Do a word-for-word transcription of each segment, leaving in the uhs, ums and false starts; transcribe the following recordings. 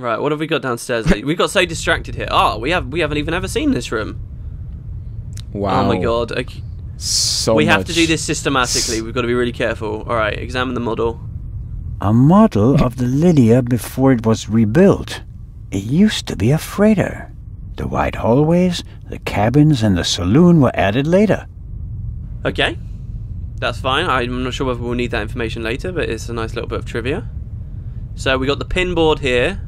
Right, what have we got downstairs? We got so distracted here. Oh, we have we haven't even ever seen this room. Wow. Oh my god. Okay. So we much. have to do this systematically. We've got to be really careful. All right, examine the model. A model of the Lydia before it was rebuilt. It used to be a freighter. The wide hallways, the cabins, and the saloon were added later. Okay, that's fine. I'm not sure whether we'll need that information later, but it's a nice little bit of trivia. So we got the pin board here.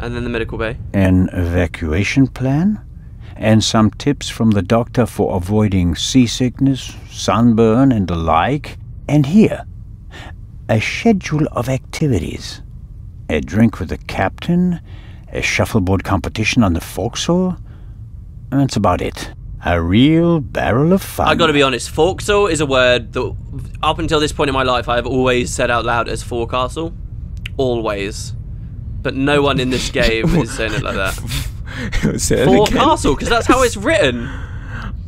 And then the medical bay. An evacuation plan. And some tips from the doctor for avoiding seasickness, sunburn, and the like. And here, a schedule of activities. A drink with the captain. A shuffleboard competition on the forecastle. And that's about it. A real barrel of fun. I gotta be honest, forecastle is a word that up until this point in my life I have always said out loud as forecastle. Always. But no one in this game is saying it like that. Forecastle, because that's how it's written.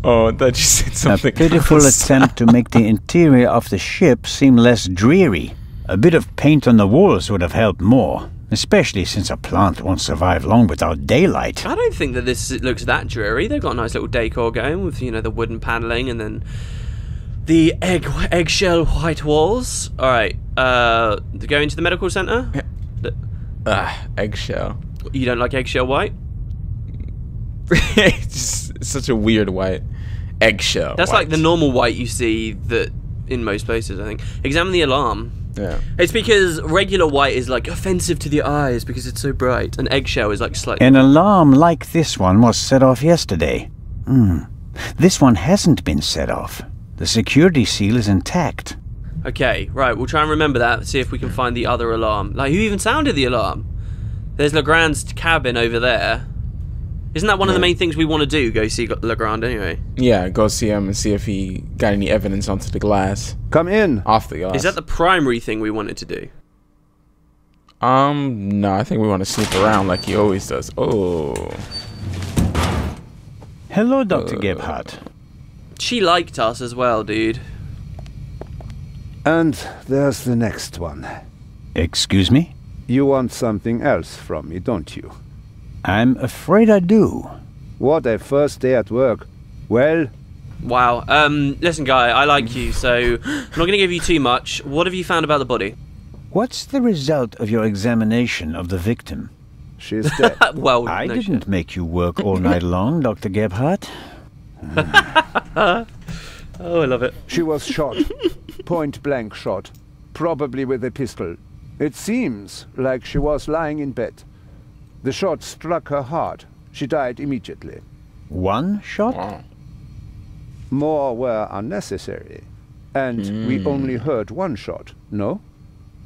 Oh, that just said something. A pitiful else. attempt to make the interior of the ship seem less dreary. A bit of paint on the walls would have helped more, especially since a plant won't survive long without daylight. I don't think that this looks that dreary. They've got a nice little decor going with, you know, the wooden paneling and then the egg eggshell white walls. All right, uh, go into the medical center. Yeah. Ah, uh, eggshell. You don't like eggshell white? It's just such a weird white. Eggshell. That's white. Like the normal white you see that in most places, I think. Examine the alarm. Yeah. It's because regular white is like offensive to the eyes because it's so bright, and eggshell is like slightly. An alarm like this one was set off yesterday. Hmm. This one hasn't been set off. The security seal is intact. Okay, right, we'll try and remember that, see if we can find the other alarm. Like, who even sounded the alarm? There's LeGrand's cabin over there. Isn't that one yeah. of the main things we want to do, go see LeGrand anyway? Yeah, go see him and see if he got any evidence onto the glass. Come in! Off the glass. Is that the primary thing we wanted to do? Um, no, I think we want to sneak around like he always does. Oh. Hello, Doctor Uh. Gebhardt. She liked us as well, dude. And there's the next one. Excuse me? You want something else from me, don't you? I'm afraid I do. What a first day at work. Well... Wow. Um, listen, guy, I like you, so I'm not going to give you too much. What have you found about the body? What's the result of your examination of the victim? She's dead. well, I no didn't shit. make you work all night long, Doctor Gebhardt. Oh, I love it. She was shot. Point blank shot, probably with a pistol. It seems like she was lying in bed. The shot struck her heart. She died immediately. One shot? More were unnecessary. And mm. we only heard one shot, no?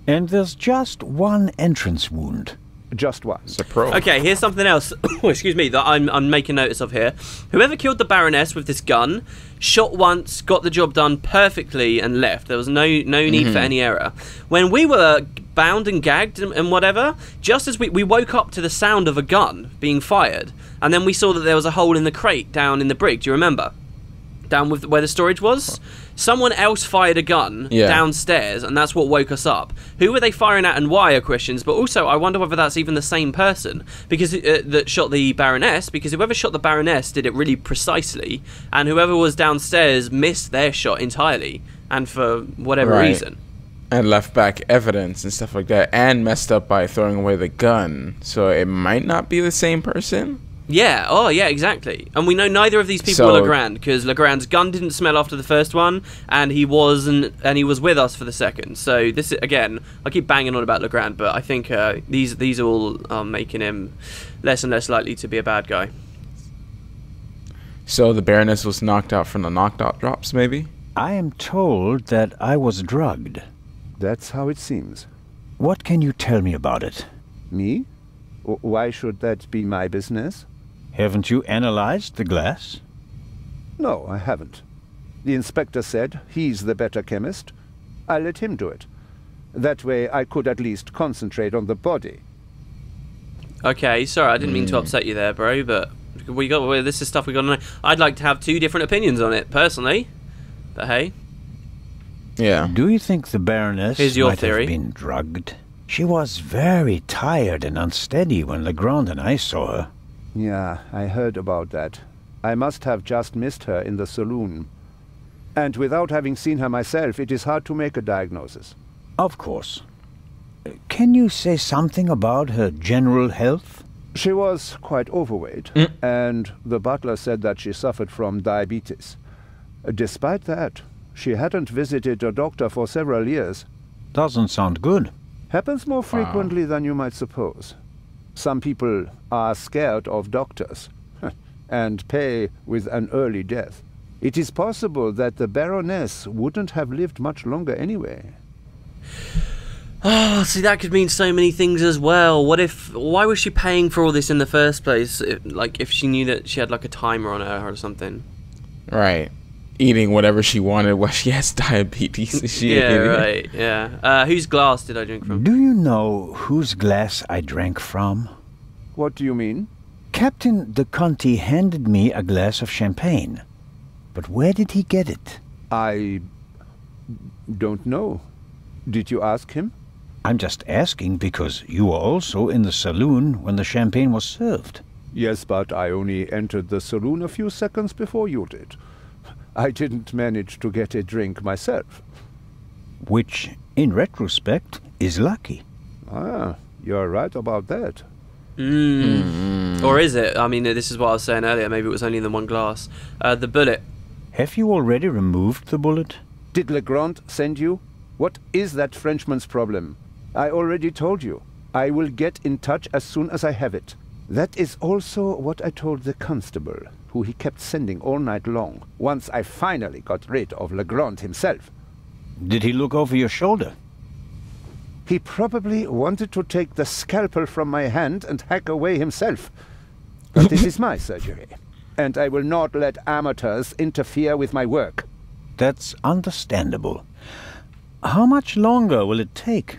And there's just one entrance wound. Just one. Surprise. Okay, here's something else. Excuse me, that I'm, I'm making notice of here. Whoever killed the Baroness with this gun shot once, got the job done perfectly, and left. There was no no need mm-hmm. for any error. When we were bound and gagged and, and whatever, just as we we woke up to the sound of a gun being fired, and then we saw that there was a hole in the crate down in the brig. Do you remember? Down with where the storage was, someone else fired a gun yeah. downstairs, and that's what woke us up. Who were they firing at, and why are questions? But also, I wonder whether that's even the same person because uh, that shot the Baroness. Because whoever shot the Baroness did it really precisely, and whoever was downstairs missed their shot entirely, and for whatever right. reason. And left back evidence and stuff like that, and messed up by throwing away the gun. So it might not be the same person. Yeah, oh yeah, exactly. And we know neither of these people so, are LeGrand, because LeGrand's gun didn't smell after the first one, and he wasn't, and he was with us for the second. So this is, again, I keep banging on about LeGrand, but I think uh, these these all are making him less and less likely to be a bad guy. So the Baroness was knocked out from the knocked out drops, maybe? I am told that I was drugged. That's how it seems. What can you tell me about it? Me? Why should that be my business? Haven't you analyzed the glass? No, I haven't. The inspector said he's the better chemist. I let him do it. That way I could at least concentrate on the body. Okay, sorry, I didn't mean to upset you there, bro, but we got well, this is stuff we got to know. I'd like to have two different opinions on it, personally. But hey. Yeah. Do you think the Baroness Here's your might theory. have been drugged? She was very tired and unsteady when LeGrand and I saw her. Yeah, I heard about that. I must have just missed her in the saloon. And without having seen her myself, it is hard to make a diagnosis. Of course. Can you say something about her general health? She was quite overweight, mm. and the butler said that she suffered from diabetes. Despite that, she hadn't visited a doctor for several years. Doesn't sound good. Happens more frequently wow. than you might suppose. Some people are scared of doctors and pay with an early death. It is possible that the Baroness wouldn't have lived much longer anyway. Oh, see, that could mean so many things as well. What if... Why was she paying for all this in the first place? If, like, if she knew that she had, like, a timer on her or something. Right. Eating whatever she wanted while she has diabetes. She yeah, right, yeah. Uh, whose glass did I drink from? Do you know whose glass I drank from? What do you mean? Captain De Conti handed me a glass of champagne. But where did he get it? I... don't know. Did you ask him? I'm just asking because you were also in the saloon when the champagne was served. Yes, but I only entered the saloon a few seconds before you did. I didn't manage to get a drink myself. Which, in retrospect, is lucky. Ah, you're right about that. Mm. Mm. Or is it? I mean, this is what I was saying earlier. Maybe it was only in the one glass. Uh, the bullet. Have you already removed the bullet? Did LeGrand send you? What is that Frenchman's problem? I already told you. I will get in touch as soon as I have it. That is also what I told the constable, who he kept sending all night long, once I finally got rid of LeGrand himself. Did he look over your shoulder? He probably wanted to take the scalpel from my hand and hack away himself. But this is my surgery, and I will not let amateurs interfere with my work. That's understandable. How much longer will it take?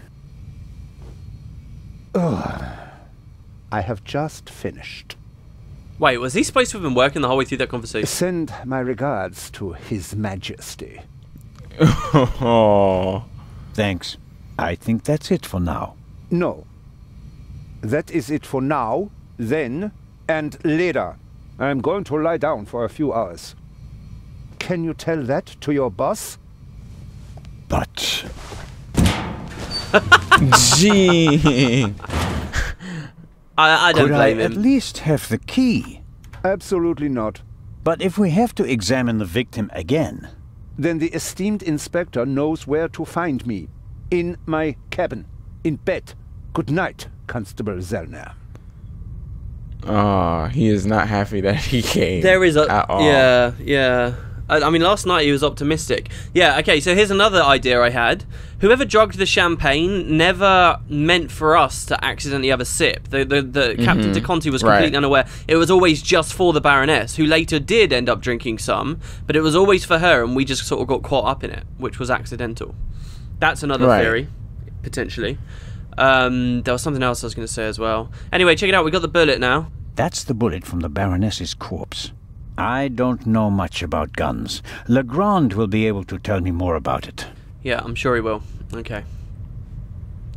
Ugh. I have just finished. Wait, was he supposed to have been working the whole way through that conversation? Send my regards to His Majesty. Oh. Thanks. I think that's it for now. No. That is it for now, then, and later. I'm going to lie down for a few hours. Can you tell that to your boss? But... Gee... I, I don't Could blame I him. At least have the key? Absolutely not. But if we have to examine the victim again... Then the esteemed inspector knows where to find me. In my cabin. In bed. Good night, Constable Zellner. Oh, he is not happy that he came. There is a... At all. Yeah, yeah. I, I mean, last night he was optimistic. Yeah, okay, so here's another idea I had. Whoever drugged the champagne never meant for us to accidentally have a sip. The, the, the mm-hmm. Captain De Conti was completely right. unaware. It was always just for the Baroness, who later did end up drinking some, but it was always for her, and we just sort of got caught up in it, which was accidental. That's another right. theory, potentially. Um, there was something else I was going to say as well. Anyway, check it out. We got the bullet now. That's the bullet from the Baroness's corpse. I don't know much about guns. LeGrand will be able to tell me more about it. Yeah, I'm sure he will. Okay.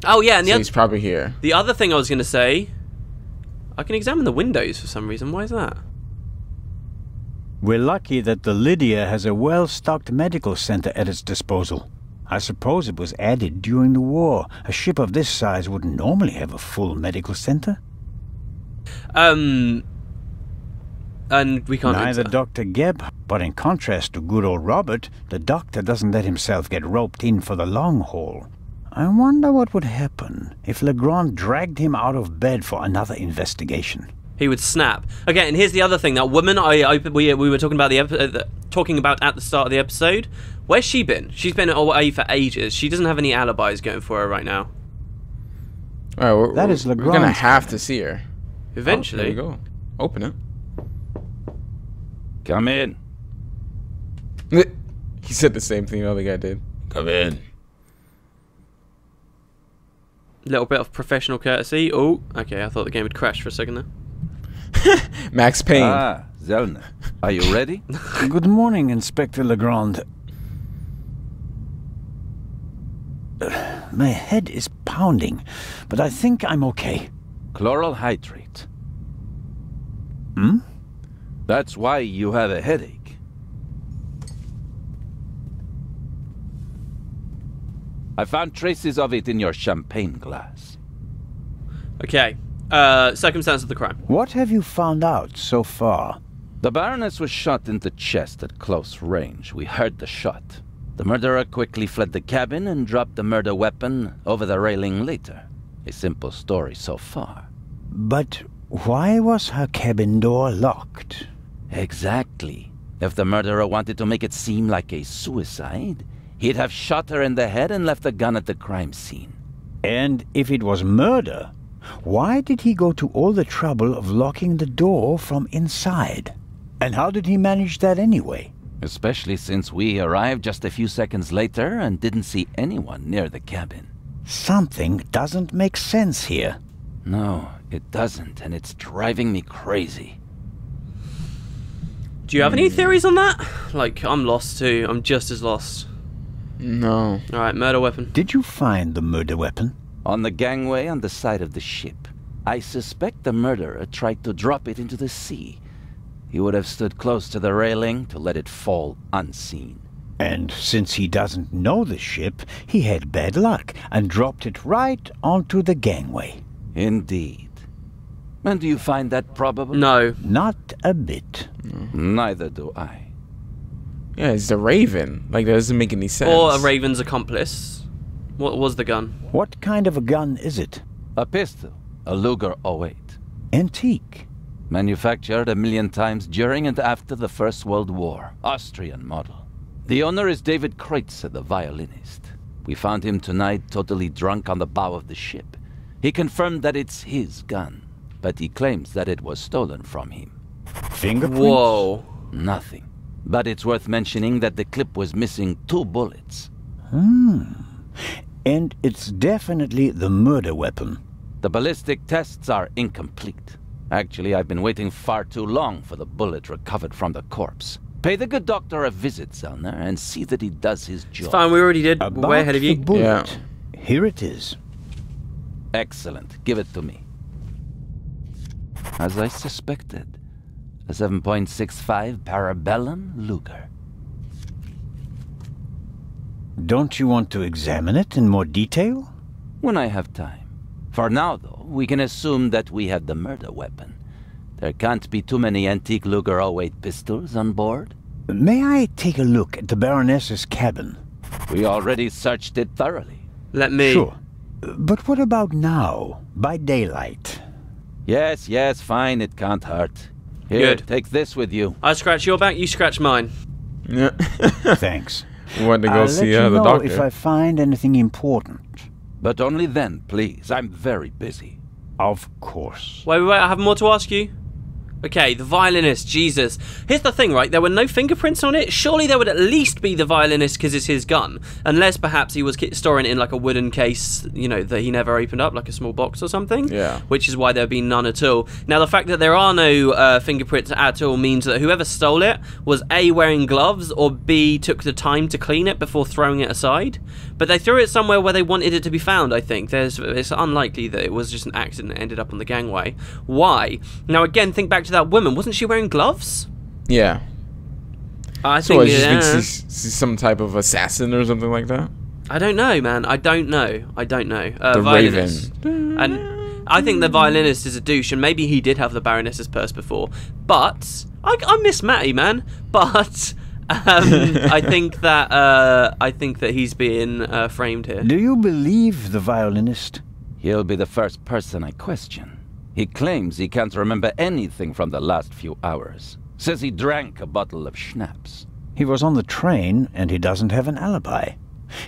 Oh, yeah, and the so he's probably here. The other thing I was going to say... I can examine the windows for some reason. Why is that? We're lucky that the Lydia has a well-stocked medical center at its disposal. I suppose it was added during the war. A ship of this size wouldn't normally have a full medical center. Um... And we can't Neither Doctor Gebhardt, but in contrast to good old Robert, the doctor doesn't let himself get roped in for the long haul. I wonder what would happen if LeGrand dragged him out of bed for another investigation. He would snap. Okay, and here's the other thing. That woman I, I we we were talking about the, uh, the talking about at the start of the episode. Where's she been? She's been away for ages. She doesn't have any alibis going for her right now. All right, we're, that is LeGrand. We're gonna have to see her eventually. Oh, there you go. Open it. Come in. He said the same thing the other guy did. Come in. Little bit of professional courtesy. Oh, okay. I thought the game would crash for a second there. Max Payne. Ah, Zellner. Are you ready? Good morning, Inspector LeGrand. My head is pounding, but I think I'm okay. Chloral hydrate. Hmm? That's why you have a headache. I found traces of it in your champagne glass. Okay. Uh, circumstance of the crime. What have you found out so far? The Baroness was shot in the chest at close range. We heard the shot. The murderer quickly fled the cabin and dropped the murder weapon over the railing later. A simple story so far. But why was her cabin door locked? Exactly. If the murderer wanted to make it seem like a suicide, he'd have shot her in the head and left the gun at the crime scene. And if it was murder, why did he go to all the trouble of locking the door from inside? And how did he manage that anyway? Especially since we arrived just a few seconds later and didn't see anyone near the cabin. Something doesn't make sense here. No, it doesn't, and it's driving me crazy. Do you have any theories on that? Like, I'm lost too. I'm just as lost. No. Alright, murder weapon. Did you find the murder weapon? On the gangway on the side of the ship. I suspect the murderer tried to drop it into the sea. He would have stood close to the railing to let it fall unseen. And since he doesn't know the ship, he had bad luck and dropped it right onto the gangway. Indeed. And do you find that probable? No. Not a bit. No. Neither do I. Yeah, it's the Raven. Like, that doesn't make any sense. Or a Raven's accomplice. What was the gun? What kind of a gun is it? A pistol. A Luger oh eight. Antique. Manufactured a million times during and after the First World War. Austrian model. The owner is David Kreutzer, the violinist. We found him tonight totally drunk on the bow of the ship. He confirmed that it's his gun, but he claims that it was stolen from him. Fingerprints? Whoa. Nothing. But it's worth mentioning that the clip was missing two bullets. Hmm. And it's definitely the murder weapon. The ballistic tests are incomplete. Actually, I've been waiting far too long for the bullet recovered from the corpse. Pay the good doctor a visit, Zellner, and see that he does his job. It's fine, we already did. About Way ahead of you. The bullet. Yeah. Here it is. Excellent. Give it to me. As I suspected, a seven point six five Parabellum Luger. Don't you want to examine it in more detail? When I have time. For now, though, we can assume that we had the murder weapon. There can't be too many antique Luger oh eight pistols on board. May I take a look at the Baroness's cabin? We already searched it thoroughly. Let me... Sure. But what about now, by daylight? Yes, yes, fine, it can't hurt. Here, Good. take this with you. I scratch your back, you scratch mine. Thanks. We want to go I'll see let you uh, the know doctor. If I find anything important. But only then, please. I'm very busy. Of course. Wait, wait, wait, I have more to ask you. Okay, the violinist, Jesus. Here's the thing, right? There were no fingerprints on it. Surely there would at least be the violinist because it's his gun. Unless perhaps he was storing it in like a wooden case, you know, that he never opened up, like a small box or something. Yeah. Which is why there'd be none at all. Now, the fact that there are no uh, fingerprints at all means that whoever stole it was A, wearing gloves, or B, took the time to clean it before throwing it aside. But they threw it somewhere where they wanted it to be found, I think. There's, it's unlikely that it was just an accident that ended up on the gangway. Why? Now, again, think back to that woman. Wasn't she wearing gloves? Yeah. I so think, I just yeah. think she's, she's some type of assassin or something like that? I don't know, man. I don't know. I don't know. Uh, the violinist. Raven. And I think the violinist is a douche, and maybe he did have the Baroness's purse before. But, I, I miss Matty, man. But... um, I think that uh, I think that he's being uh, framed here. Do you believe the violinist? He'll be the first person I question. He claims he can't remember anything from the last few hours. Says he drank a bottle of schnapps. He was on the train and he doesn't have an alibi.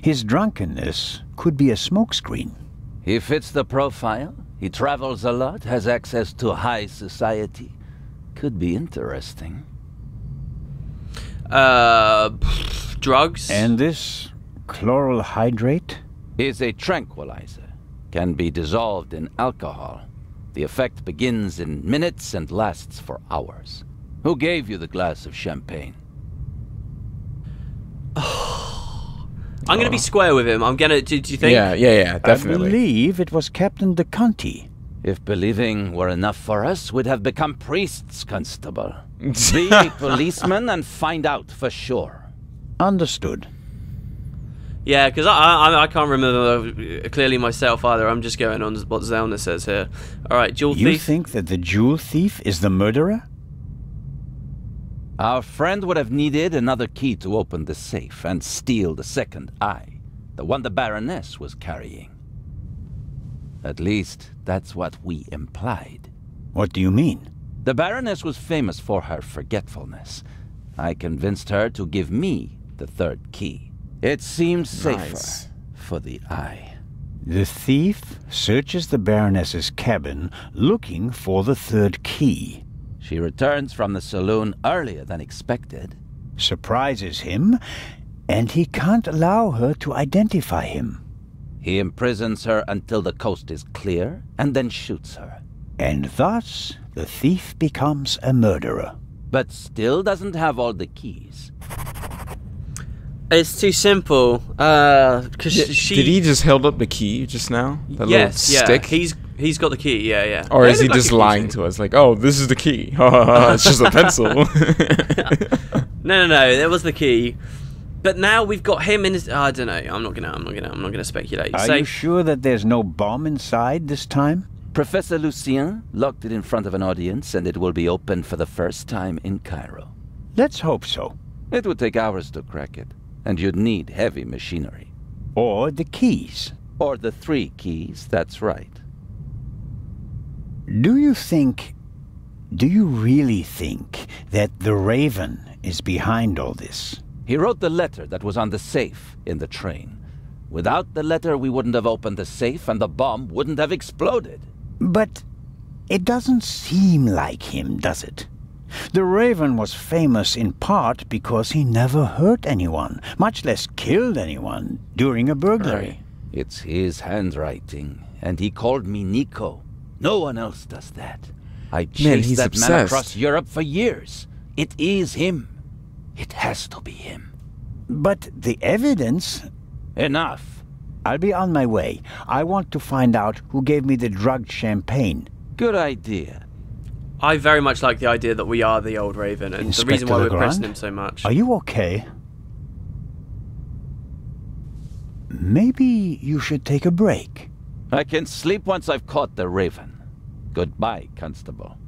His drunkenness could be a smokescreen. He fits the profile. He travels a lot, has access to high society. Could be interesting. Uh, pff, drugs. And this chloral hydrate? Is a tranquilizer. Can be dissolved in alcohol. The effect begins in minutes and lasts for hours. Who gave you the glass of champagne? Oh, I'm going to be square with him. I'm going to... Do, do you think? Yeah, yeah, yeah, definitely. I believe it was Captain De Conti. If believing were enough for us, we'd have become priests, Constable. Be a policeman and find out for sure. Understood. Yeah, because I, I I can't remember clearly myself either. I'm just going on what Zellner says here. All right, jewel thief. You think that the jewel thief is the murderer? Our friend would have needed another key to open the safe and steal the second eye, the one the Baroness was carrying. At least, that's what we implied. What do you mean? The Baroness was famous for her forgetfulness. I convinced her to give me the third key. It seems safer nice. for the eye. The thief searches the Baroness's cabin looking for the third key. She returns from the saloon earlier than expected. Surprises him, and he can't allow her to identify him. He imprisons her until the coast is clear, and then shoots her. And thus, the thief becomes a murderer. But still doesn't have all the keys. It's too simple. Uh, cause yeah, she... Did he just held up the key just now? That yes, little yeah. stick? He's, he's got the key, yeah, yeah. Or they is he like just lying to us? Like, oh, this is the key. It's just a pencil. No, no, no, that was the key. But now we've got him in his... Oh, I don't know. I'm not gonna. I'm not gonna. I'm not gonna speculate. Are so, you sure that there's no bomb inside this time? Professor Lucien locked it in front of an audience, and it will be opened for the first time in Cairo. Let's hope so. It would take hours to crack it, and you'd need heavy machinery, or the keys, or the three keys. That's right. Do you think? Do you really think that the Raven is behind all this? He wrote the letter that was on the safe in the train. Without the letter, we wouldn't have opened the safe and the bomb wouldn't have exploded. But it doesn't seem like him, does it? The Raven was famous in part because he never hurt anyone, much less killed anyone, during a burglary. It's his handwriting, and he called me Nico. No one else does that. I chased that man across Europe for years. It is him. It has to be him. But the evidence... Enough. I'll be on my way. I want to find out who gave me the drugged champagne. Good idea. I very much like the idea that we are the old Raven, and Inspector the reason why LeGrand? we're pressing him so much. Are you okay? Maybe you should take a break. I can sleep once I've caught the Raven. Goodbye, Constable.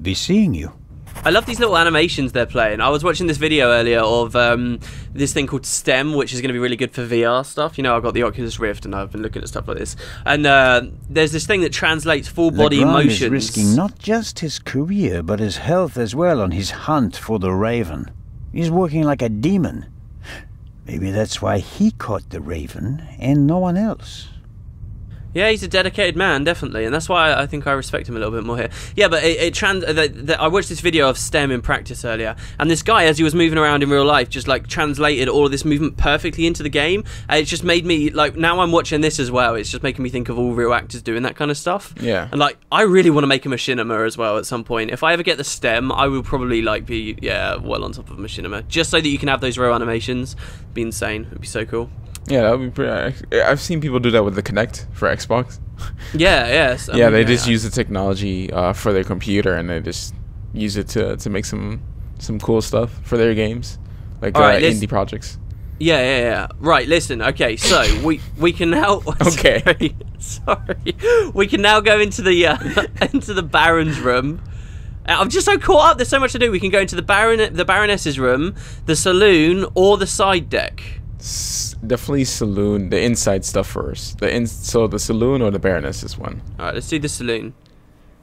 Be seeing you. I love these little animations they're playing. I was watching this video earlier of um, this thing called STEM, which is going to be really good for V R stuff. You know, I've got the Oculus Rift, and I've been looking at stuff like this. And uh, there's this thing that translates full body emotions. LeGrand is risking not just his career, but his health as well on his hunt for the Raven. He's working like a demon. Maybe that's why he caught the Raven and no one else. Yeah, he's a dedicated man, definitely, and that's why I think I respect him a little bit more here. Yeah, but it, it trans the, the, I watched this video of STEM in practice earlier, and this guy, as he was moving around in real life, just like translated all of this movement perfectly into the game, and it just made me like, now I'm watching this as well, it's just making me think of all real actors doing that kind of stuff. Yeah, and like, I really want to make a machinima as well at some point. If I ever get the STEM, I will probably like be yeah well on top of machinima, just so that you can have those real animations. It'd be insane. It'd be so cool. Yeah, that would be pretty. I've seen people do that with the Kinect for Xbox. Yeah, yes. I yeah, mean, they yeah, just yeah. use the technology uh, for their computer, and they just use it to to make some some cool stuff for their games, like uh, right, indie projects. Yeah, yeah, yeah. Right. Listen. Okay. So we we can now. Okay. Sorry, sorry. We can now go into the uh, into the Baron's room. I'm just so caught up. There's so much to do. We can go into the Baron the Baroness's room, the saloon, or the side deck. S definitely saloon, the inside stuff first. The in so the saloon or the Baroness's one. All right, let's do the saloon,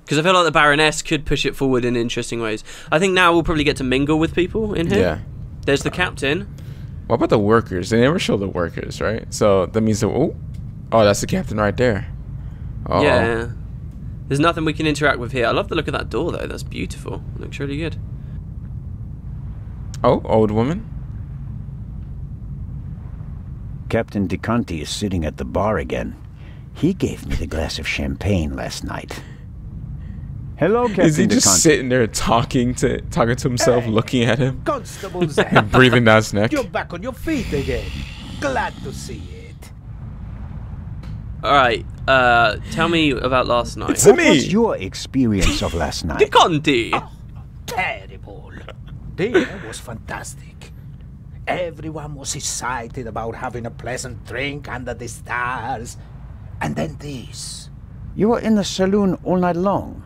because I feel like the Baroness could push it forward in interesting ways. I think now we'll probably get to mingle with people in here. Yeah. There's the uh, captain. What about the workers? They never show the workers, right? So that means the oh, oh, that's the captain right there. Oh. Yeah. There's nothing we can interact with here. I love the look of that door though. That's beautiful. It looks really good. Oh, old woman. Captain De Conti is sitting at the bar again. He gave me the glass of champagne last night. Hello, Captain. Is he just DeConti. sitting there talking to talking to himself, hey, looking at him, Constable Zellner, breathing down his neck? You're back on your feet again. Glad to see it. All right, uh, tell me about last night. It's what me. was your experience of last night? De Conti. Oh, terrible. Dinner was fantastic. Everyone was excited about having a pleasant drink under the stars, and then this. You were in the saloon all night long.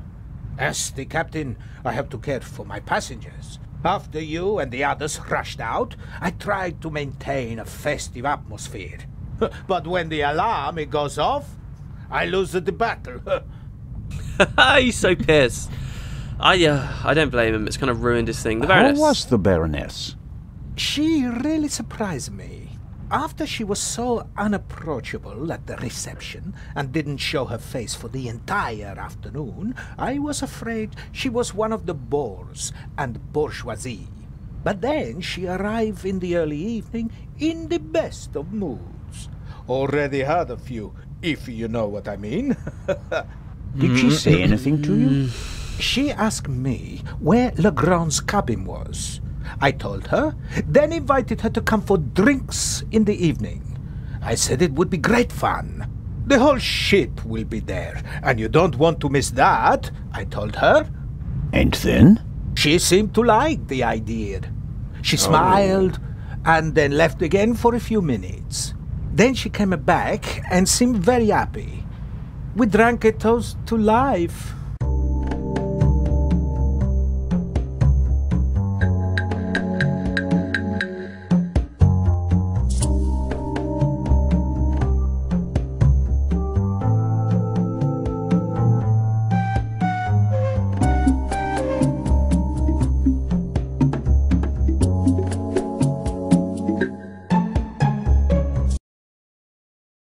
As the captain, I have to care for my passengers. After you and the others rushed out, I tried to maintain a festive atmosphere. But when the alarm it goes off, I lose the battle. He's so pissed. I, uh, I don't blame him. It's kind of ruined his thing. The Baroness. How was the Baroness? She really surprised me. After she was so unapproachable at the reception and didn't show her face for the entire afternoon, I was afraid she was one of the boors and bourgeoisie. But then she arrived in the early evening in the best of moods. Already had a few, if you know what I mean. Did she say anything to you? She asked me where LeGrand's cabin was. I told her, then invited her to come for drinks in the evening. I said it would be great fun. The whole ship will be there, and you don't want to miss that, I told her. And then? She seemed to like the idea. She smiled, and then left again for a few minutes. Then she came back and seemed very happy. We drank a toast to life.